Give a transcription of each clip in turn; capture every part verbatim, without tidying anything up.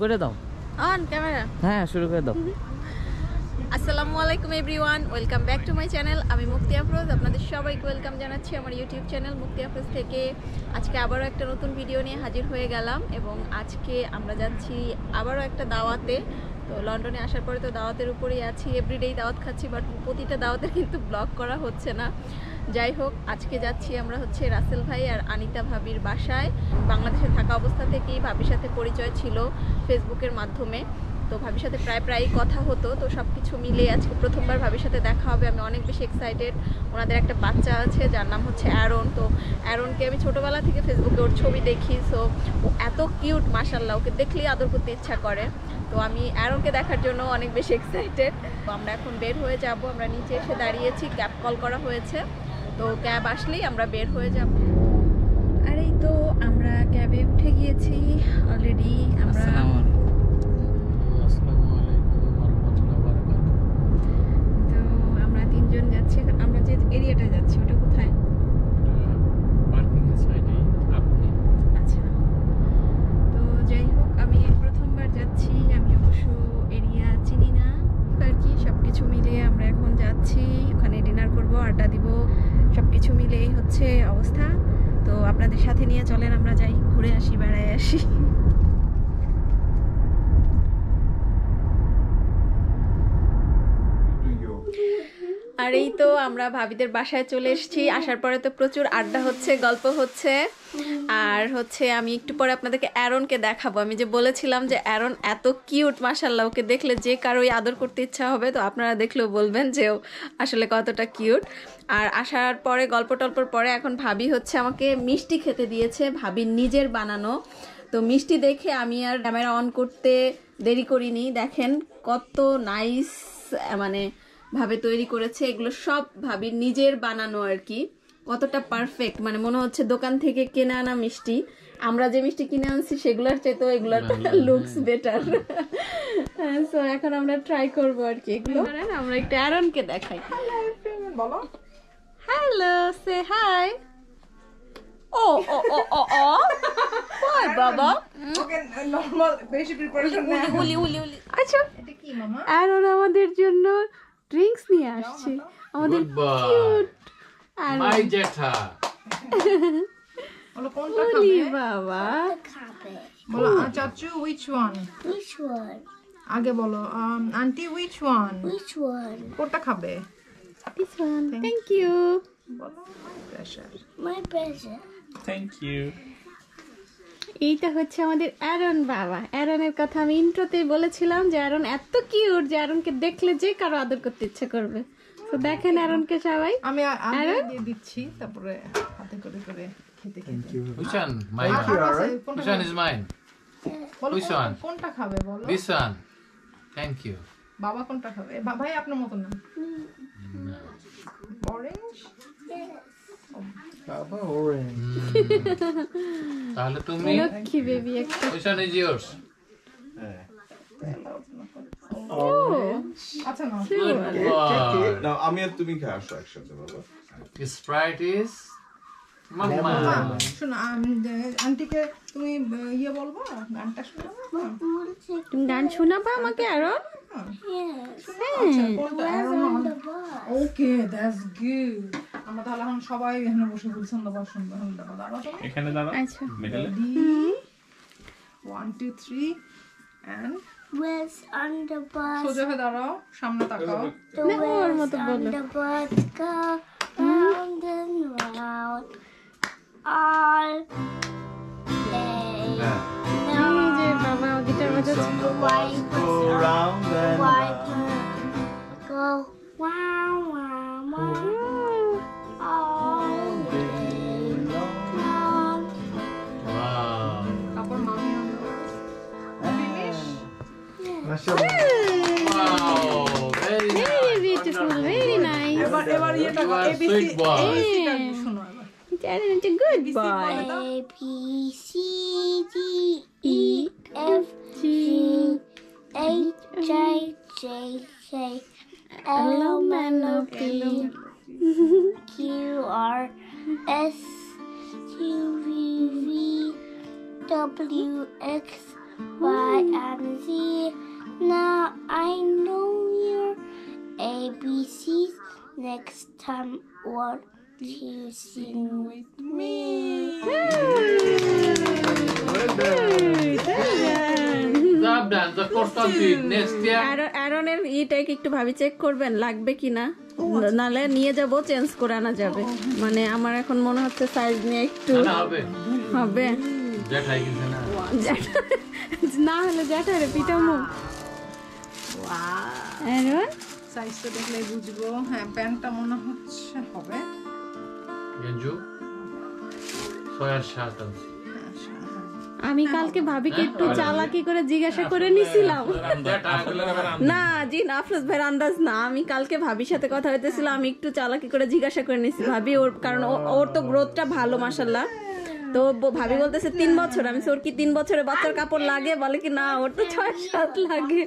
করে দাও on camera হ্যাঁ শুরু করে দাও আসসালামু আলাইকুম everyone welcome back to my channel আমি মুক্তি আফরোজ আপনাদের সবাইকে ওয়েলকাম জানাচ্ছি আমার ইউটিউব চ্যানেল মুক্তি আফরোজ থেকে আজকে আবারো একটা নতুন ভিডিও নিয়ে হাজির হয়ে গেলাম এবং আজকে আমরা যাচ্ছি আবারো একটা দাওয়াতে তো লন্ডনে আসার পরে তো দাওয়াতের উপরেই আছি এভরিডে দাওয়াত খাচ্ছি বাট প্রতিটা দাওয়াতের কিন্তু ব্লগ করা হচ্ছে না যাই হোক আজকে যাচ্ছি আমরা হচ্ছে রাসেল ভাই আর আনিতা ভাবির বাসায় বাংলাদেশে থাকা অবস্থা থেকেই ভাবির সাথে পরিচয় ছিল ফেসবুকের মাধ্যমে তো ভাবির সাথে প্রায় প্রায়ই কথা হতো তো সব কিছু মিলে আজকে প্রথমবার ভাবির সাথে দেখা হবে আমি অনেক বেশি এক্সাইটেড ওনাদের একটা বাচ্চা আছে যার নাম হচ্ছে অ্যারন তো অ্যারনকে আমি ছোটোবেলা থেকে ফেসবুকে ওর ছবি দেখি সো ও এত কিউট মাশাআল্লাহ ওকে দেখলেই আদর করতে ইচ্ছা করে তো আমি অ্যারনকে দেখার জন্য অনেক বেশি এক্সাইটেড তো আমরা এখন বের হয়ে যাব আমরা নিচে এসে দাঁড়িয়েছি ক্যাব কল করা হয়েছে তো ক্যাব আসলেই আমরা বের হয়ে যাব আর এই তো আমরা ক্যাবে উঠে গিয়েছি অলরেডি আমরা আমরা যে এরিয়াটা যাচ্ছি ওটা কোথায় পার্কিং এর সাইডে আপনি আচ্ছা তো যাই হোক আমি প্রথমবার যাচ্ছি আমি অবশ্য এরিয়া চিনি না আর কি সবকিছু মিলে আমরা এখন যাচ্ছি ওখানে ডিনার করব আড্ডা দিব সবকিছু মিলে হচ্ছে অবস্থা তো আপনাদের সাথে নিয়ে চলেন আমরা যাই ঘুরে আসি বেড়ায় আসি আর এই তো আমরা ভাবিদের বাসায় চলে এসেছি আসার পরে তো প্রচুর আড্ডা হচ্ছে গল্প হচ্ছে আর হচ্ছে আমি একটু পরে আপনাদেরকে অ্যারনকে দেখাবো আমি যে বলেছিলাম যে অ্যারন এত কিউট মাশাআল্লাহ ওকে দেখলে যে কারোই আদর করতে ইচ্ছা হবে তো আপনারা দেখলেও বলবেন যে ও আসলে কতটা কিউট আর আসার পরে গল্প টল্পর পরে এখন ভাবি হচ্ছে আমাকে মিষ্টি খেতে দিয়েছে ভাবির নিজের বানানো তো মিষ্টি দেখে আমি আর ক্যামেরা অন করতে দেরি করিনি দেখেন কত নাইস মানে ভাবে তৈরি করেছে এগুলো সব ভাবির নিজের বানানো আর কি কতটা পারফেক্ট মানে মনে হচ্ছে দোকান থেকে কেনা আনা মিষ্টি আমরা যে মিষ্টি কিনে আনছি সেগুলোর চেয়ে তো এগুলোর লুকস বেটার সো এখন আমরা ট্রাই করব আর কি এগুলো আমরা একটু অ্যারনকে দেখাই বলো হ্যালো সে হাই ও ও ও ও ও হাই বাবা ওকে নরমাল বেশি প্রিপারেশন না উলি উলি উলি আচ্ছা এটা কি মামা অ্যারন আমাদের জন্য ড্রিঙ্কস নিয়ে আসছে আমাদের কিউট আর মাই জেঠা বলো কোনটা খাবে বাবা খাবে বলো চাচু which one which one আগে বলো aunty which one which one কোনটা খাবে this one thank you বলো my pleasure my pleasure thank you এইটা হচ্ছে আমাদের অ্যারন বাবা অ্যারনের কথা আমি ইন্ট্রোতেই বলেছিলাম যে অ্যারন এত কিউট যে অ্যারনকে দেখলে যে কারো আদর করতে ইচ্ছা করবে তো দেখেন অ্যারনকে সবাই আমি অ্যারন দিয়ে দিচ্ছি তারপরে হাতে করে করে খেতে খেতে হুসান my Husan is mine Husan কোনটা খাবে বলো হুসান থ্যাঙ্ক ইউ বাবা কোনটা খাবে ভাই আপনার মত না orange Baba orange. Tale to me. Lucky baby. Which one is yours? Orange. Acha na. Good. Now ami ar tumi khao actually baba. This Sprite is mama. Shuna aunty ke tumi ye bolbo gaan ta shunabo. Tumi gaan shunabo amake Aaron? Okay, that's good. আমরা তাহলে এখন সবাই এখানে বসে বলছেন দাও শুনবো দাও দাও এখানে দাও আচ্ছা মেডালে one two three and where's under bus সোজা হয়ে দাঁড়াও সামনে তাকাও ওর মত বলো under bus go round and round all day mama guitar বাজাচ্ছে go round and go wow mama Wow, very nice. Very beautiful, very nice. Ever, ever, you are a sweet boy. Darren, you're a good boy. A B C D E F G H I J K L M N O P Q R S T U V W X Y and Now I know your A B Cs. Next time, what do you sing with me? Job done. The first one did. Next year. Aaron, Aaron, ये type एक तो भाभी check कर बन लाग बे की ना नाले निये जब वो चेंज कराना जाबे माने हमारे कौन मोना होते साइज में एक तो ना हबे हबे जेट हाई किसे ना जेट ना हले जेट है पीता मु वाह एरोन साइज तो देख ले बुझबो है पैंट तो मोना होते हबे गेंजू सोया शातम आमी काल के भाभी के एक तो चाला की करे जीगा शे करे निसीलाऊं ना जी ना फ्लस भरांदस ना आमी काल के भाभी शाते कथा होते सिलाऊं एक तो चाला की करे जीगा शे करे निसील भाभी और कारण और तो ग्रोथ टा भालो माशाल्लाह तो भाभी बोलते से तीन बात छोड़ा मैं सोच कि तीन बात छोड़े बात कर कापूर लागे वाले कि ना और तो छोड़ शात लागे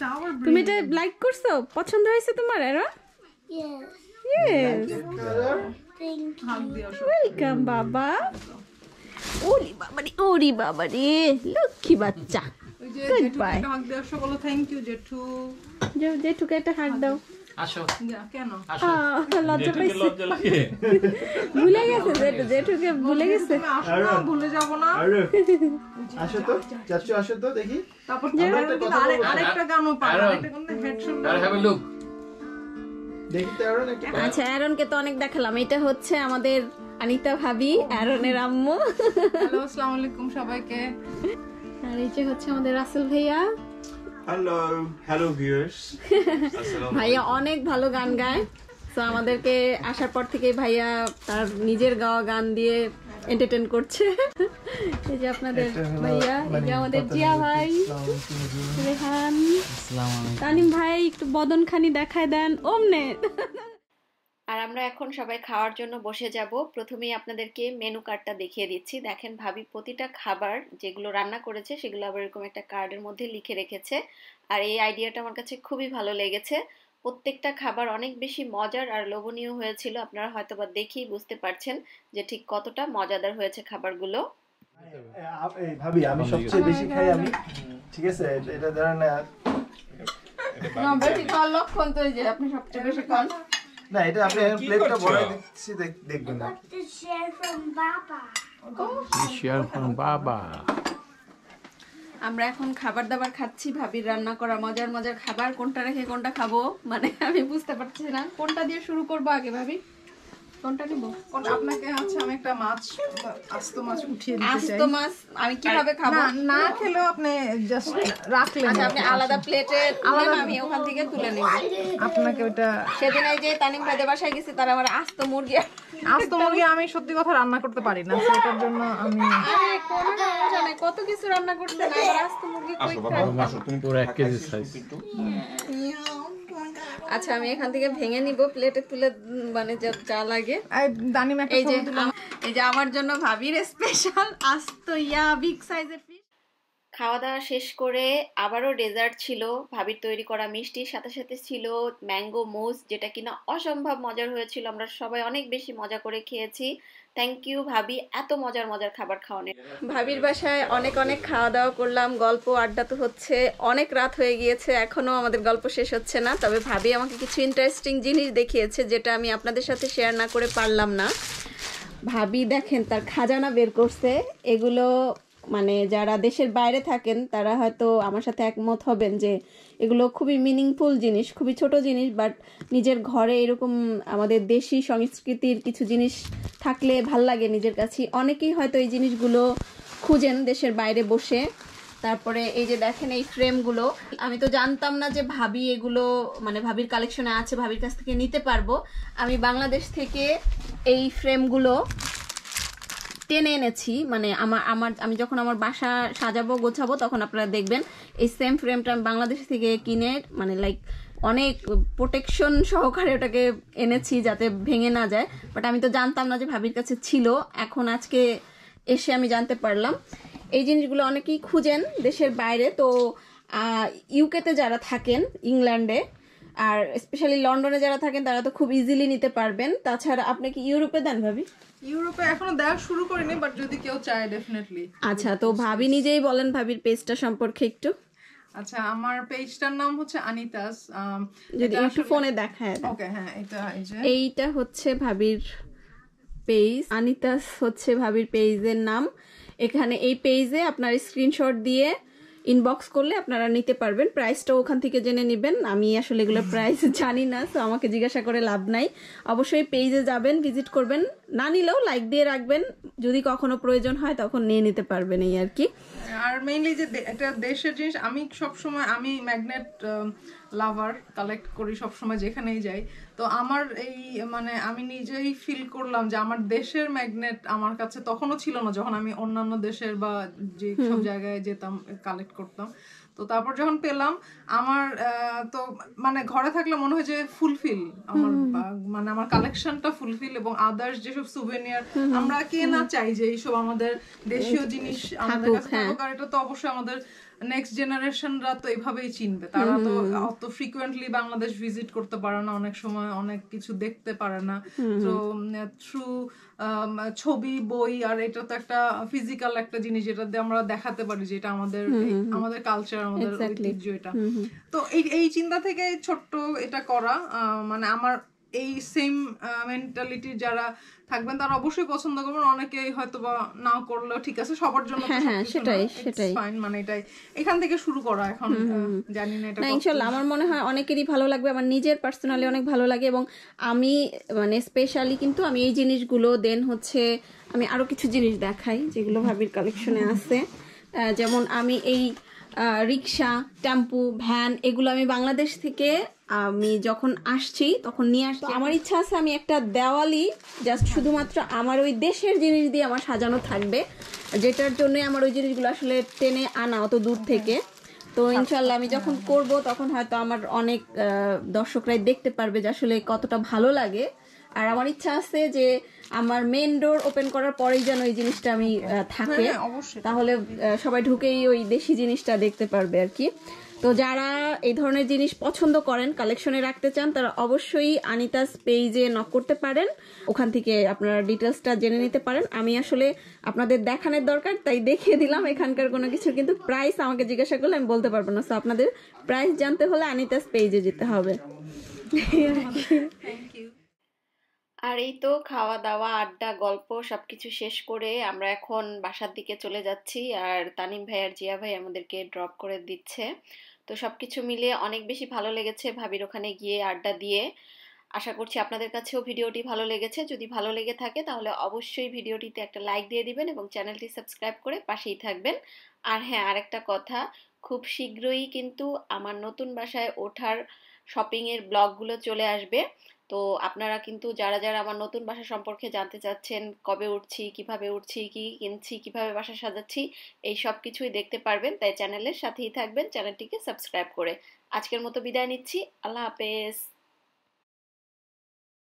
तुम्हें जो लाइक कर सो पसंद है इसे तुम्हारे रा Yes. Thank you. Welcome, Baba. Oli Baba di, Oli Baba di. Lucky bacha. Goodbye. Thank you, Jetu. Jetu get a hug dao. Asho. Yeah, keno. Asho. Ah, lodge pe. Bhule gaye Jetu, Jetu ke bhule gaye se. Asho na bhule jabo na. Asho to, chachu asho to dekhi. Tapor to are arekta gano pa. Arekta kono headshot. Have a look. देखते Aaron एक बार अच्छा Aaron के तो अनेक देखला में इटे होते हैं हमारे अनीता भाभी एरोन ने रामू हेलो अस्सलामुअलैकुम शबाई के अरे जो होते हैं हमारे रासल भैया हेलो हेलो व्यूअर्स भैया अनेक भालो गान गाए तो हमारे के आशा पढ़ती के भैया तार निजेर गाओ गान दिए एंटरटेन करते हैं जो अपना देर भैया जो हमारे जिया भाई रेहान तानिम भाई एक तो बदन खानी देखा है दान ओमने আর আমরা এখন সবাই খাওয়ার জন্য বসে যাব প্রথমেই আপনাদেরকে মেনু কার্ডটা দেখিয়ে দিচ্ছি দেখেন ভাবি প্রতিটা খাবার যেগুলো রান্না করেছে সেগুলো আবার এরকম একটা কার্ডের মধ্যে লিখে রেখেছে আর এই আইডিয়াটা আমার কাছে খুবই ভালো লেগেছে প্রত্যেকটা খাবার অনেক বেশি মজার আর লোভনীয় হয়েছিল আপনারা হয়তোবা দেখেই বুঝতে পারছেন যে ঠিক কতটা মজাদার হয়েছে খাবারগুলো ভাবি আমি সবচেয়ে বেশি খাই আমি ঠিক আছে এটা ধরেন না বেশি খাওয়ার লক্ষণ তো এই যে আপনি সবচেয়ে বেশি খান না এটা আপনি প্লেটটা বড় দিচ্ছি দেখবেন না শেয়ার ফ্রম বাবা শেয়ার ফ্রম বাবা আমরা এখন খাবার দাবার খাচ্ছি ভাবীর রান্না করা মজার মজার খাবার কোনটা রেখে কোনটা খাবো মানে আমি বুঝতে পারছি না কোনটা দিয়ে শুরু করব আগে ভাবি কোনটা নিব কোন আপনাকে আচ্ছা আমি একটা মাছ আস্ত মাছ উঠিয়ে দিতে চাই আস্ত মাছ আমি কিভাবে খাবো না খেলো আপনি জাস্ট রাখলেন আচ্ছা আপনি আলাদা প্লেটে তুলে আমি ওখান থেকে তুলে নেব আপনাকে ওটা সেদিন এই যে তানিম ভাইদের বাসায় গিয়েছি তার আমার আস্ত মুরগি আস্ত মুরগি আমি সত্যি কথা রান্না করতে পারি না সেটার জন্য আমি আমি কত কিছু রান্না করতে না আস্ত মুরগি কই খাই তুমি পুরো এক কেজি সাইজ আচ্ছা আমি এখান থেকে ভেঙে নিব প্লেটে তুলে মানে যত চা লাগে এই দানি মা একটা ছবি তুললাম এই যে আমার জন্য ভাবির স্পেশাল আস্ত ইয়া বিগ সাইজের ফিশ খাওয়া দাওয়া শেষ করে আবারও ডেজার্ট ছিল ভাবির তৈরি করা মিষ্টির সাথে সাথে ছিল ম্যাঙ্গো মুজ যেটা কিনা অসম্ভব মজার হয়েছিল আমরা সবাই অনেক বেশি মজা করে খেয়েছি থ্যাংক ইউ ভাবি এত মজার মজার খাবার খাওয়ানোর ভাবির বাসায় অনেক অনেক খাওয়া দাওয়া করলাম গল্প আড্ডা তো হচ্ছে অনেক রাত হয়ে গিয়েছে এখনো আমাদের গল্প শেষ হচ্ছে না তবে ভাবি আমাকে কিছু ইন্টারেস্টিং জিনিস দেখিয়েছে যেটা আমি আপনাদের সাথে শেয়ার না করে পারলাম না ভাবি দেখেন তার খাজানা বের করছে এগুলো মানে যারা দেশের বাইরে থাকেন তারা হয়তো আমার সাথে একমত হবেন যে এগুলো খুবই মিনিংফুল জিনিস খুবই ছোট জিনিস বাট নিজের ঘরে এরকম আমাদের দেশি সংস্কৃতির কিছু জিনিস থাকলে ভাল লাগে নিজের কাছে অনেকেই হয়তো এই জিনিসগুলো খুঁজেন দেশের বাইরে বসে তারপরে এই যে দেখেন এই ফ্রেমগুলো আমি তো জানতাম না যে ভাবি এগুলো মানে ভাবির কালেকশনে আছে ভাবির কাছ থেকে নিতে পারবো আমি বাংলাদেশ থেকে এই ফ্রেমগুলো টেনে এনেছি মানে আমার আমার আমি যখন আমার বাসা সাজাবো গোছাবো তখন আপনারা দেখবেন এই সেম ফ্রেমটা আমি বাংলাদেশ থেকে কিনে মানে লাইক অনেক প্রোটেকশন সহকারে ওটাকে এনেছি যাতে ভেঙে না যায় বাট আমি তো জানতাম না যে ভাবির কাছে ছিল এখন আজকে এসে আমি জানতে পারলাম এই জিনিসগুলো অনেকেই খুঁজেন দেশের বাইরে তো ইউকেতে যারা থাকেন ইংল্যান্ডে আর স্পেশালি লন্ডনে যারা থাকেন তারা তো খুব ইজিলি নিতে পারবেন। তাছাড়া আপনি কি ইউরোপে দেন ভাবি? ইউরোপে এখনো দেওয়া শুরু করিনি, বাট যদি কেউ চায় ডেফিনেটলি। আচ্ছা, তো ভাবি নিজেই বলেন ভাবির পেজটা সম্পর্কে একটু। আচ্ছা, আমার পেজটার নাম হচ্ছে আনিতাস, যদি একটু ফোনে দেখায়। ওকে, হ্যাঁ, এটা এই যে এইটা হচ্ছে ভাবির পেজ, আনিতাস হচ্ছে ভাবির পেজের নাম। এখানে এই পেজে আপনার স্ক্রিনশট দিয়ে ইনবক্স করলে আপনারা নিতে পারবেন। প্রাইসটা ওখান থেকে জেনে নেবেন, আমি আসলে এগুলো প্রাইস জানি না, তো আমাকে জিজ্ঞাসা করে লাভ নাই। অবশ্যই পেজে যাবেন, ভিজিট করবেন, না নিলেও লাইক দিয়ে রাখবেন, যদি কখনো প্রয়োজন হয় তখন নিয়ে নিতে পারবেন, এই আর কি। আর মেইনলি যে এটা দেশের জিনিস, আমি সবসময় আমি ম্যাগনেট লাভার, কালেক্ট করি সবসময় যেখানেই যাই। তো আমার এই মানে আমি নিজেই ফিল করলাম যে আমার দেশের ম্যাগনেট আমার কাছে তখনও ছিল না, যখন আমি অন্যান্য দেশের বা যে সব জায়গায় যেতাম কালেক্ট করতাম। তো তারপর যখন পেলাম, আমার তো মানে ঘরে থাকলে মনে হয় যে ফুলফিল, আমার মানে আমার কালেকশনটা ফুলফিল। এবং আদার্স যেসব সুভেনিয়ার আমরা কে না চাই যে এইসব আমাদের দেশীয় জিনিস আমাদের কাছে থাকুক। আর এটা তো অবশ্যই আমাদের নেক্সট জেনারেশনরা তো এভাবেই চিনবে, তারা তো অত ফ্রিকুয়েন্টলি বাংলাদেশ ভিজিট করতে পারে না, অনেক সময় অনেক কিছু দেখতে পারে না। তো থ্রু ছবি, বই, আর এটা তো একটা ফিজিক্যাল একটা জিনিস যেটা দিয়ে আমরা দেখাতে পারি যে এটা আমাদের আমাদের কালচার, আমাদের ঐতিহ্য এটা। তো এই এই চিন্তা থেকে ছোট্ট এটা করা, মানে আমার এই সেম মেন্টালিটি যারা থাকবেন তারা অবশ্যই পছন্দ করবেন। অনেকেই হয়তো বা না করলেও ঠিক আছে, সবার জন্য সেটাই সেটাই মানে এটাই এখান থেকে শুরু করা। এখন জানি না এটা ইনশাআল্লাহ আমার মনে হয় অনেকেরই ভালো লাগবে, আমার নিজের পার্সোনালি অনেক ভালো লাগে। এবং আমি মানে স্পেশালি কিন্তু আমি এই জিনিসগুলো দেন হচ্ছে আমি আরো কিছু জিনিস দেখাই যেগুলো ভাবির কালেকশনে আছে। যেমন আমি এই রিক্সা, টেম্পু, ভ্যান এগুলো আমি বাংলাদেশ থেকে আমি যখন আসছি তখন নিয়ে আসছি। আমার ইচ্ছা আছে আমি একটা দেওয়ালি জাস্ট শুধুমাত্র আমার ওই দেশের জিনিস দিয়ে আমার সাজানো থাকবে, যেটার জন্যই আমার ওই জিনিসগুলো আসলে টেনে আনা অত দূর থেকে। তো ইনশাল্লাহ আমি যখন করব তখন হয়তো আমার অনেক দর্শকরাই দেখতে পারবে যে আসলে কতটা ভালো লাগে। আর আমার ইচ্ছা আছে যে আমার মেইন ডোর ওপেন করার পরেই যেন ওই জিনিসটা আমি থাকে, তাহলে সবাই ঢুকেই ওই দেশি জিনিসটা দেখতে পারবে আর কি। তো যারা এই ধরনের জিনিস পছন্দ করেন, কালেকশনে রাখতে চান, তারা অবশ্যই আনিতাস পেজে নক করতে পারেন, ওখান থেকে আপনারা ডিটেলসটা জেনে নিতে পারেন। আমি আসলে আপনাদের দেখানোর দরকার তাই দেখিয়ে দিলাম এখানকার কোনো কিছু, কিন্তু প্রাইস আমাকে জিজ্ঞাসা করলে আমি বলতে পারবো না। সো আপনাদের প্রাইস জানতে হলে আনিতাস পেজে যেতে হবে। আর এই তো খাওয়া দাওয়া, আড্ডা, গল্প সবকিছু শেষ করে আমরা এখন বাসার দিকে চলে যাচ্ছি। আর তানিম ভাই আর জিয়া ভাই আমাদেরকে ড্রপ করে দিচ্ছে। তো সবকিছু মিলিয়ে অনেক বেশি ভালো লেগেছে ভাবির ওখানে গিয়ে আড্ডা দিয়ে। আশা করছি আপনাদের কাছেও ভিডিওটি ভালো লেগেছে। যদি ভালো লেগে থাকে তাহলে অবশ্যই ভিডিওটিতে একটা লাইক দিয়ে দিবেন এবং চ্যানেলটি সাবস্ক্রাইব করে পাশেই থাকবেন। আর হ্যাঁ, আরেকটা কথা, খুব শীঘ্রই কিন্তু আমার নতুন বাসায় ওঠার শপিংয়ের ব্লগগুলো চলে আসবে। তো আপনারা কিন্তু যারা যারা আমার নতুন বাসা সম্পর্কে জানতে চাচ্ছেন, কবে উঠছি, কিভাবে উঠছি, কি কিনছি, কিভাবে বাসা সাজাচ্ছি, এই সব কিছুই দেখতে পারবেন। তাই চ্যানেলের সাথেই থাকবেন, চ্যানেলটিকে সাবস্ক্রাইব করে। আজকের মতো বিদায় নিচ্ছি, আল্লাহ হাফেজ।